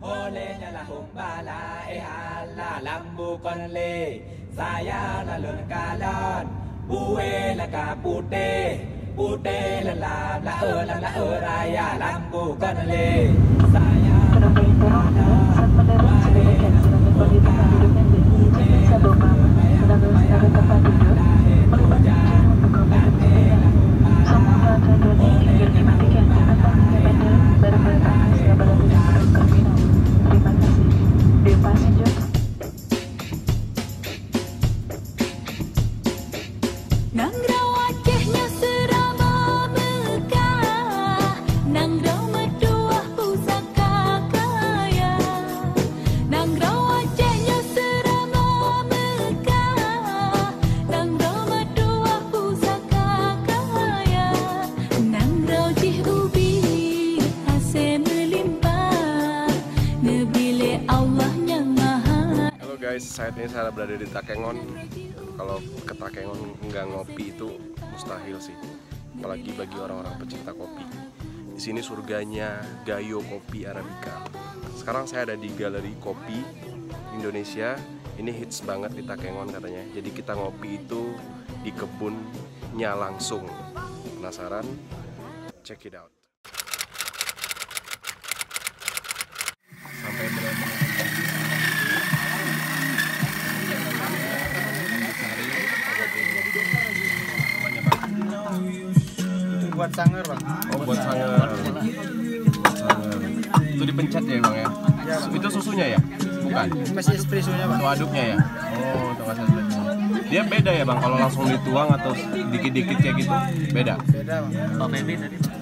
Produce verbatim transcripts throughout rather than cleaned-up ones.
Boleh nyalahum bala ehala lambukon le. Saya lalun kalon, buwe laka putih. Putih lelap la e la la e raya lambukon le. Saya lalun kalon, buwe lambukon le. Putih lelap la e la la e raya lambukon le. Saat ini saya berada di Takengon. Kalau ke Takengon nggak ngopi itu mustahil sih, apalagi bagi orang-orang pecinta kopi. Di sini surganya Gayo kopi Arabica. Sekarang saya ada di galeri kopi Indonesia. Ini hits banget di Takengon katanya. Jadi kita ngopi itu di kebunnya langsung. Penasaran? Check it out. Sampai berapa? Buat sangar, Bang. Oh, buat sangar. Itu dipencet ya, Bang ya? Ya. Itu susunya ya? Bukan. Masih espressonya, Bang. Atau aduknya ya? Oh, itu kan espresso. Dia beda ya, Bang, kalau langsung dituang atau dikit-dikit kayak gitu? Beda. Beda, Bang. Kalau baby tadi, Bang.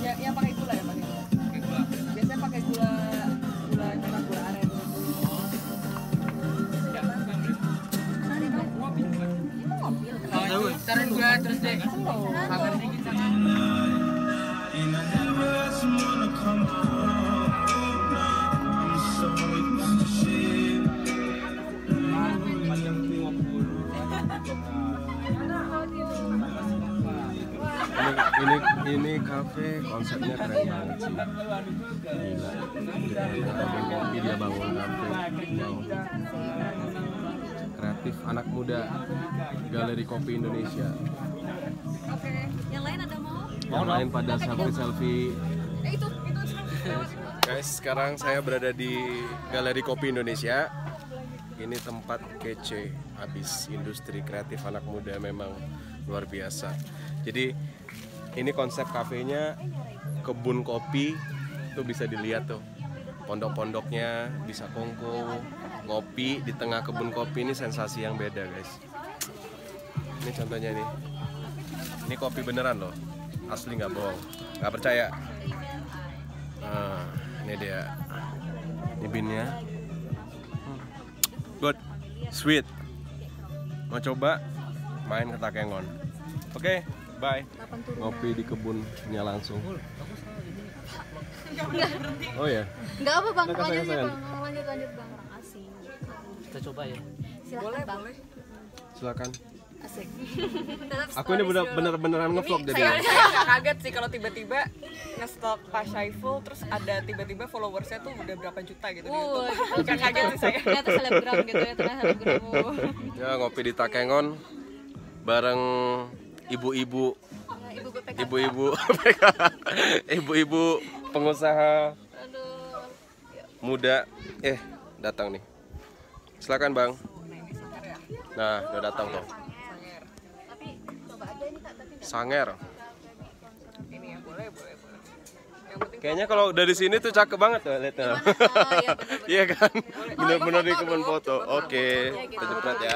Ya, yang pakai gula ya, Bang. Pakai gula. Biasanya pakai gula gula merah, gula aren. Taruh gua terus deh. Makan dikit ini ini kafe konsepnya keren banget sih. Gila. Ada kopi dia bangun kafe. Wow. Kreatif anak muda galeri kopi Indonesia. Oke, yang lain ada mau? Yang lain pada selfie-selfie. Eh itu, itu guys, sekarang saya berada di galeri kopi Indonesia. Ini tempat kece abis, industri kreatif anak muda memang luar biasa. Jadi ini konsep kafenya kebun kopi, tuh bisa dilihat tuh. Pondok-pondoknya bisa kongko. Kopi di tengah kebun kopi ini sensasi yang beda, guys. Ini contohnya nih. Ini kopi beneran loh, asli nggak bohong. Nggak percaya? Nah, ini dia. Ini beannya. Good, sweet. Mau coba? Main ke Takengon. Oke, okay, bye. Kopi di kebunnya langsung. Oh ya? Nggak apa, Bang. Lanjut, Bang. Lanjut, lanjut, Bang. Kita coba ya. Silakan, boleh, Bang. Boleh. Silakan. Asik. Aku ini bener-beneran nge-vlog jadi. Saya nggak kaget sih kalau tiba-tiba nge-stalk Pak Syaiful terus ada tiba-tiba followersnya tuh udah berapa juta gitu. Wow, di YouTube. Nggak kaget sih saya. Ternyata selebgram gitu ya, ternyata selebgram. Ya, ngopi di Takengon bareng ibu-ibu. Ibu-ibu ibu-ibu pengusaha. Aduh. Muda eh datang nih. Silakan, Bang. Nah, udah datang tuh. Sanger. Ini ya, boleh, boleh, boleh. Kayaknya kalau dari sini tuh cakep banget tuh lihatnya. Iya kan? Bener-bener di kebun foto. Oke, kita jepret ya.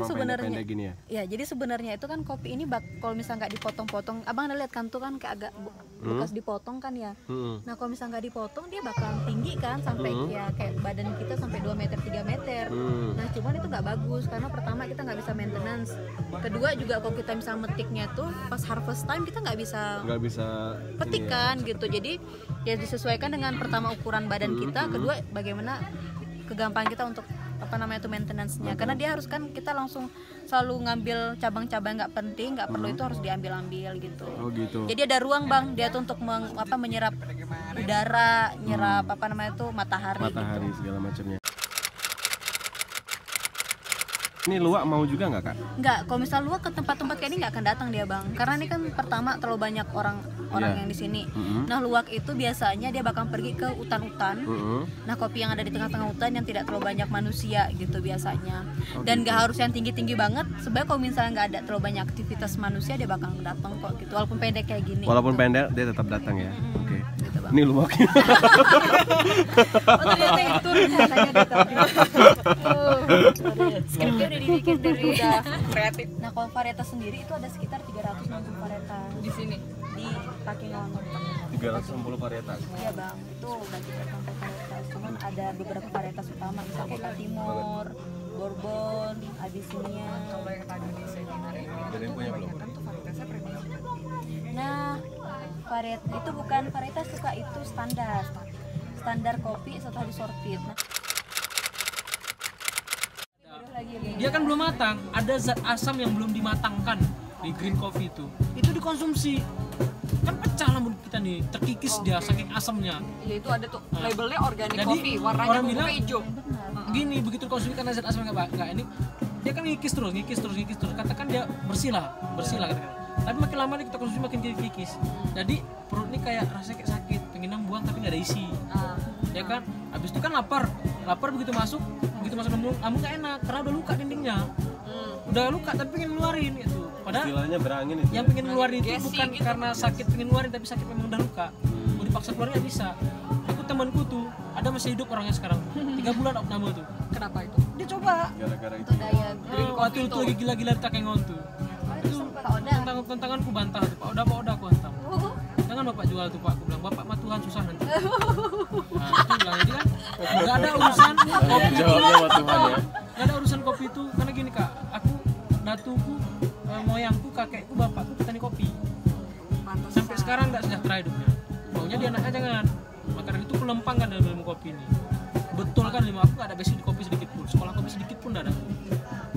Sebenarnya gini ya? Ya, jadi sebenarnya itu kan kopi ini bak kalau misalnya nggak dipotong-potong, abang ada lihat kan tuh kan kayak agak bu, bekas hmm? dipotong kan ya. Hmm. Nah kalau misalnya nggak dipotong dia bakal tinggi kan sampai hmm. ya kayak badan kita sampai dua meter tiga meter. Hmm. Nah cuman itu nggak bagus karena pertama kita nggak bisa maintenance. Kedua juga kalau kita misalnya metiknya tuh pas harvest time kita nggak bisa nggak bisa petik kan ya, gitu. Jadi ya disesuaikan dengan pertama ukuran badan hmm. kita, kedua bagaimana kegampangan kita untuk apa namanya itu maintenance-nya, karena dia harus kan kita langsung selalu ngambil cabang-cabang nggak penting, nggak perlu, itu harus diambil-ambil gitu. Oh gitu. Jadi ada ruang bang dia tuh untuk meng, apa menyerap udara, nyerap hmm. apa namanya itu matahari. Matahari gitu. Segala macamnya. Ini luwak mau juga nggak kak? Nggak, kalau misal luwak ke tempat-tempat kayak ini nggak akan datang dia bang, karena ini kan pertama terlalu banyak orang orang yeah. yang di sini. Mm-hmm. Nah luwak itu biasanya dia bakal pergi ke hutan-hutan. Mm-hmm. Nah kopi yang ada di tengah-tengah hutan yang tidak terlalu banyak manusia gitu biasanya. Oh, dan nggak gitu. Harus yang tinggi-tinggi banget. Sebenarnya kalau misalnya nggak ada terlalu banyak aktivitas manusia dia bakal datang kok gitu. Walaupun pendek kayak gini. Walaupun gitu. Pendek dia tetap datang ya. Mm-hmm. Oke. Okay. Gitu, ini luwaknya. Oh ternyata itu biasanya datang. Udah dibikin dari udah kreatif. Nah kalau varietas sendiri itu ada sekitar tiga ratus enam puluh varietas di sini di Takengon. tiga ratus enam puluh varietas. Iya bang, itu udah tiga ratus enam puluh varietas. Cuman ada beberapa varietas utama, misalnya Timor, Borbon, Abisinia. Kalau yang tadi di seminar ini itu kebanyakan tuh varietasnya premium. Nah variet itu bukan varietas suka itu standar, standar kopi setelah disortir. Nah, dia kan belum matang, ada zat asam yang belum dimatangkan di green coffee itu. Itu dikonsumsi, kan pecah lambung kita nih, terkikis okay. dia saking asamnya. Iya itu ada tuh labelnya organik kopi, warnanya bilang, hijau. Gini begitu konsumsi karena zat asam nggak nggak ini, dia kan ngikis terus, ngikis terus, ngikis terus. Katakan dia bersih lah, bersih lah katakan. Tapi makin lama nih kita konsumsi makin jadi kikis. Jadi perut ini kayak rasanya kayak sakit, pengen buang tapi nggak ada isi. Uh. Ya kan, habis itu kan lapar, lapar begitu masuk. Begitu masuk lambung, lambung gak enak karena udah luka dindingnya. Hmm. Udah luka tapi pengen ngeluarin gitu. Padahal istilahnya berangin itu. Yang pengen ngeluarin itu Gesi, bukan gitu. Karena sakit pengen ngeluarin, tapi sakit memang udah luka. Mau dipaksa keluarin gak bisa. Aku temanku tuh, ada masih hidup orangnya sekarang. tiga bulan opname tuh. Kenapa itu? Dia coba. Gara-gara itu. Nah, waktu itu lagi gila-gila Takengon tuh. Tantanganku bantah tuh, Pak Oda, Pak Oda aku hantam. Jangan Bapak jual tuh Pak, aku bilang Bapak mah Tuhan susah nanti. Nah, itu bilang jadi kan nggak ada urusan kopi itu. Nggak ada urusan kopi itu karena gini kak, aku datuku, moyangku, kakekku, bapakku petani kopi. Sampai sekarang nggak sejahtera hidupnya. Maunya dia anaknya jangan. Maka dari itu pelempang kan dalam ilmu kopi ini. Betul kan ilmu aku nggak ada basic di kopi sedikit pun, sekolah kopi sedikit pun nggak ada.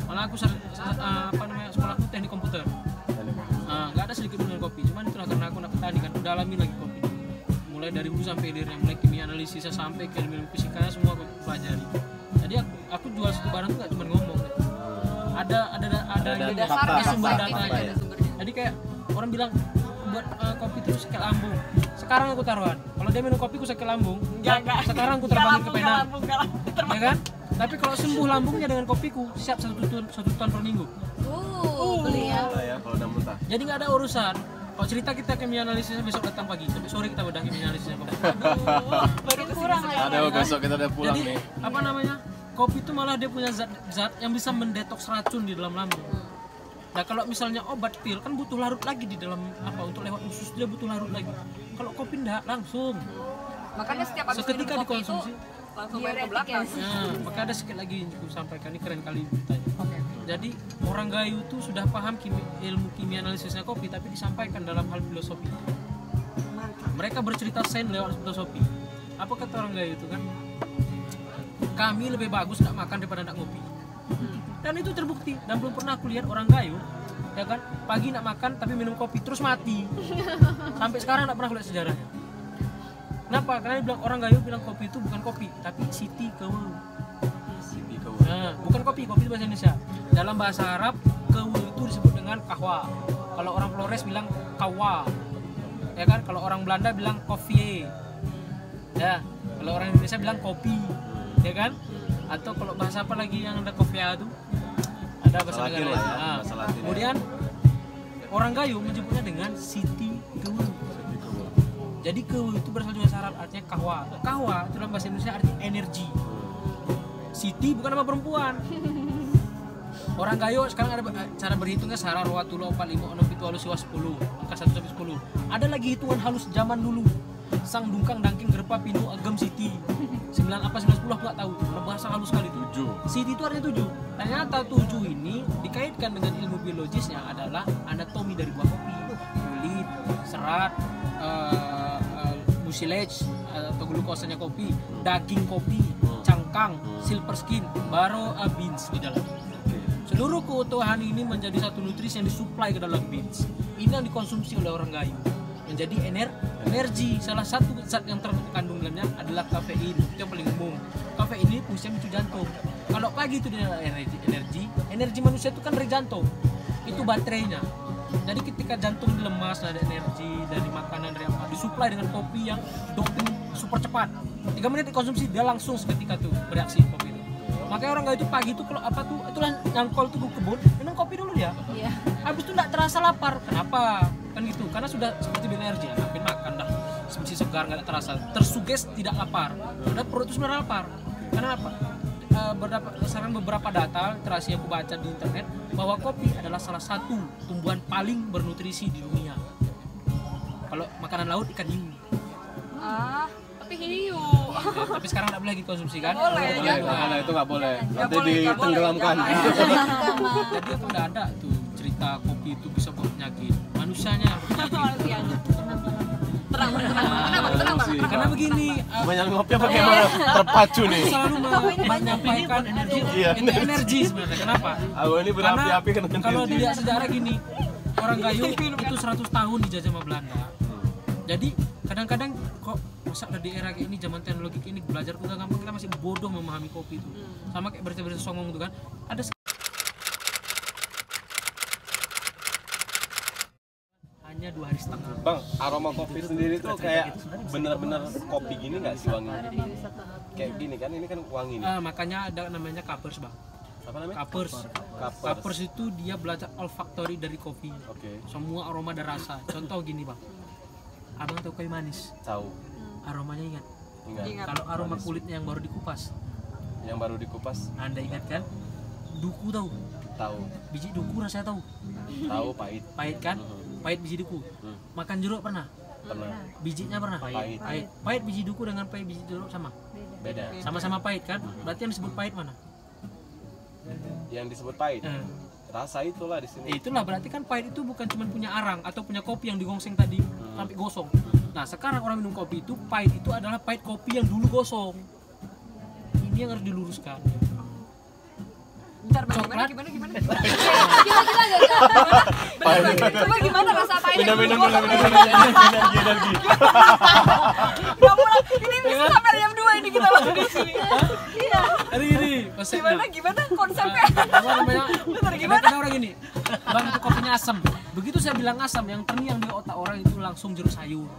Malah aku apa namanya sekolahku teknik komputer. Nggak ada sedikit dengan kopi, cuman itulah karena aku anak petani kan, udah alamin lagi kopi mulai dari hulu sampai hilirnya, mulai kimia analisisnya sampai ke ilmu fisikanya semua aku pelajari. Jadi aku, aku jual satu barang tuh nggak cuma ngomong, ada ada ada, ada, ada gitu, dasar sumber datanya. Ya. Jadi kayak orang bilang buat uh, kopi terus sakit lambung, sekarang aku taruhan kalau dia minum kopi aku sakit lambung, ya, sekarang aku terbangin ke Penang, ya kan? Tapi kalau sembuh lambungnya dengan kopiku siap satu ton satu ton per minggu. Uh, beli ya. Ya kalau udah mentah. Jadi nggak ada urusan. Kalau cerita kita kimia analisisnya besok datang pagi, sampai sore kita udah kimia analisisnya. Aduh, baru kurang lagi. Ada besok kita udah pulang nih. Apa namanya? Kopi itu malah dia punya zat-zat yang bisa mendetoks racun di dalam lambung. Nah kalau misalnya obat pil kan butuh larut lagi di dalam apa untuk lewat usus dia butuh larut lagi. Kalau kopi nggak langsung. Makanya setiap abis ketika dikonsumsi langsung main ke belakang. Nah, maka ada sedikit lagi yang aku sampaikan, ini keren kali ditanya. Okay. Jadi orang Gayo itu sudah paham kimia, ilmu kimia analisisnya kopi, tapi disampaikan dalam hal filosofi. Mantap. Mereka bercerita sains lewat filosofi. Apa kata orang Gayo itu kan? Kami lebih bagus nggak makan daripada nggak ngopi. Hmm. Dan itu terbukti. Dan belum pernah aku lihat orang Gayo, ya kan? Pagi nggak makan tapi minum kopi terus mati. Sampai sekarang nggak pernah aku lihat sejarahnya. Kenapa? Karena bilang orang Gayo bilang kopi itu bukan kopi, tapi siti kewu. Siti kewu. Nah, bukan kopi, kopi itu bahasa Indonesia. Dalam bahasa Arab, kewu itu disebut dengan kahwa. Kalau orang Flores bilang kawa. Ya kan? Kalau orang Belanda bilang koffie. Ya. Kalau orang Indonesia bilang kopi. Ya kan? Atau kalau bahasa apa lagi yang ada koffia itu? Ada bahasa negara. Nah, kemudian orang Gayo menyebutnya dengan siti kewu. Jadi kewu itu berasal dari bahasa Arab artinya kahwa. Kahwa itu dalam bahasa Indonesia artinya energi. Siti bukan nama perempuan. Orang Gayo sekarang ada cara berhitungnya Sara Ruwatullah empat puluh lima enam puluh tujuh sepuluh angka satu sampai sepuluh. Ada lagi hitungan halus zaman dulu. Sang dungkang dangking gerpa pinu agem siti. sembilan apa sembilan sepuluh aku enggak tahu. Berbahasa halus sekali tujuh. Siti itu artinya tujuh. Ternyata tujuh ini dikaitkan dengan ilmu biologisnya adalah anatomi dari buah kopi. Kulit, serat, uh, silage atau glukosanya kopi, daging kopi, cangkir belakang, silver skin, baru uh, beans di dalam. Seluruh keutuhan ini menjadi satu nutrisi yang disuplai ke dalam beans. Ini yang dikonsumsi oleh orang Gayo. Menjadi ener energi. Salah satu zat yang terkandung dalamnya adalah kafein. Itu yang paling umum. Kafein ini fungsinya memicu jantung. Kalau pagi itu dia energi, energi. Energi manusia itu kan dari jantung. Itu baterainya. Jadi ketika jantung lemas, ada energi dari makanan, dari apa, disuplai dengan kopi yang doping super cepat. Tiga menit dikonsumsi, dia langsung seketika tuh bereaksi kopi. Makanya orang Gayo itu pagi itu kalau apa tuh, itu nyangkol tuh kebun, minum kopi dulu ya. Iya. Habis itu nggak terasa lapar. Kenapa? Kan gitu. Karena sudah seperti energi, ya, ngapain makan dah. Seperti segar nggak terasa. Tersuges tidak lapar. Udah perut itu sebenarnya lapar. Karena apa? E, berdasarkan beberapa data terasi yang aku baca di internet bahwa kopi adalah salah satu tumbuhan paling bernutrisi di dunia. Kalau makanan laut ikan hiu. Ah. Tapi hiu. Ya, tapi sekarang nggak boleh lagi konsumsi kan? Boleh, boleh, boleh. Boleh. Nah, itu nggak boleh. Nanti ditenggelamkan. Jadi itu nggak ada tuh cerita kopi itu bisa buat penyakit. Manusianya. Terang, terang, terang, terang. Karena begini. Banyak ngopi pakai malah terpacu nih. Selalu menyampaikan energi. Itu energi sebenarnya. Kenapa? Aku ini berapi-api kena kena. Kalau dilihat sejarah gini, orang Gayo itu seratus tahun dijajah sama Belanda. Jadi kadang-kadang kok masa dari era kayak ini zaman teknologi kayak ini belajar tuh gak gampang, kita masih bodoh memahami kopi itu. Sama kayak berita-berita songong itu kan. Ada hanya dua hari setengah. Bang, aroma kopi itu sendiri tuh kayak bener-bener kopi gini nggak sih wangi? Kayak gini kan, ini kan wangi nih. Uh, makanya ada namanya kapers, Bang. Apa namanya? Kapers. Kapers. Kapers itu dia belajar olfaktori dari kopi. Okay. Semua aroma dan rasa. Contoh gini, Bang. Abang tahu kayu manis? Tahu. Aromanya ingat? Ingat. Kalau aroma manis. Kulitnya yang baru dikupas. Yang baru dikupas? Anda ingat kan? Duku tahu? Tahu. Biji duku rasanya tahu? Tahu, pahit. Pahit kan? Hmm. Pahit biji duku. Hmm. Makan jeruk pernah? Pernah. Bijinya pernah? Pahit. Pahit. Pahit biji duku dengan pahit biji jeruk sama? Beda. Sama-sama pahit kan? Berarti yang disebut pahit mana? Yang disebut pahit. Hmm. Rasa itulah di sini. Itulah berarti kan pahit itu bukan cuma punya arang atau punya kopi yang digongseng tadi hmm. sampai gosong. Nah sekarang orang minum kopi itu pahit itu adalah pahit kopi yang dulu gosong. Ini yang harus diluruskan. Bentar, gimana gimana gimana? Gila-gila gak? Coba gimana rasa pahit? Minum minum minum energi. Ini bisa sampai jam dua ini kita lagi di sini. Iya. Hari ini. Gimana gimana konsepnya? Benar gimana? Orang ini. Bang itu kopinya asam. Begitu saya bilang asam, yang terngiang di otak orang itu langsung jeruk sayur.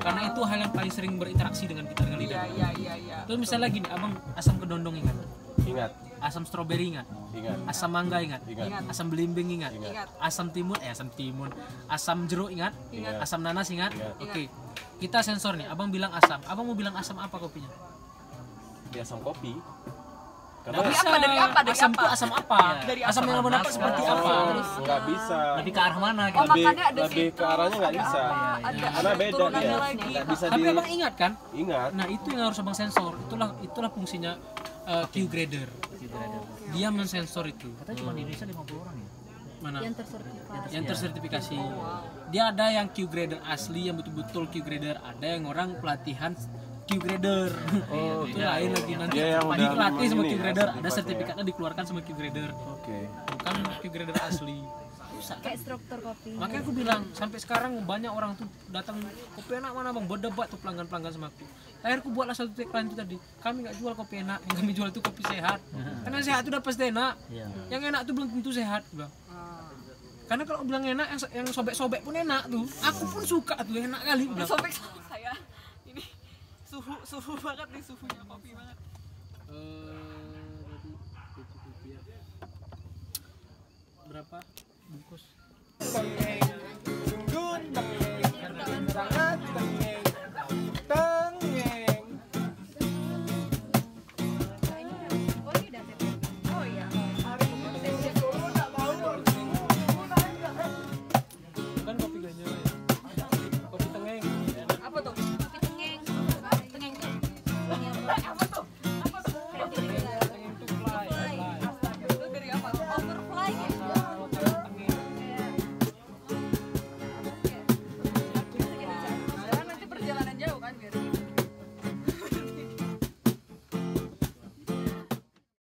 Karena itu hal yang paling sering berinteraksi dengan kita dengan lidah. Iya iya iya. Terus misalnya gini, Abang asam kedondong ingat? Ingat. Asam stroberi ingat? Ingat. Asam mangga ingat? Ingat. Asam belimbing ingat? Ingat. Asam timun, eh asam timun. Asam jeruk ingat? Ingat. Asam nanas ingat? Ingat. Oke. Okay. Kita sensor nih, Abang bilang asam. Abang mau bilang asam apa kopinya? Di asam kopi. Karena dari apa? Dari apa? Dari asam apa? Itu asam apa? Dari asam, asam yang abang dapat seperti oh, apa? Nggak bisa. Lebih ke arah mana? Gitu. Oh, lebih, ada lebih ke arahnya nggak bisa. Ada, karena ada, beda dia. Nggak bisa. Tapi di... Abang ingat kan? Ingat. Nah itu yang harus Abang sensor. Itulah itulah fungsinya uh, Q grader. Dia mensensor itu. Katanya cuma di Indonesia lima puluh orang ya. Mana? Yang tersertifikasi. Yang tersertifikasi. Dia ada yang Q grader asli yang betul-betul Q grader. Ada yang orang pelatihan. Q grader, oh, itu iya, lain iya, lagi nanti pagi pelatih sama Q grader, ada sertifikatnya ya. Dikeluarkan sama Q grader, okay. Bukan Q grader asli. Usah, kayak struktur kopi. Makanya aku bilang sampai sekarang banyak orang tuh datang kopi enak mana bang, berdebat tuh pelanggan-pelanggan sama aku. Akhirnya aku buatlah satu tagline itu tadi, kami nggak jual kopi enak, yang kami jual itu kopi sehat. Karena sehat itu udah pasti enak, yang enak tuh belum tentu sehat, bang. Karena kalau bilang enak, yang sobek-sobek pun enak tuh. Aku pun suka tuh enak kali. Sobek saya. Suhu, suhu banget nih, suhunya kopi banget. Berapa bungkus?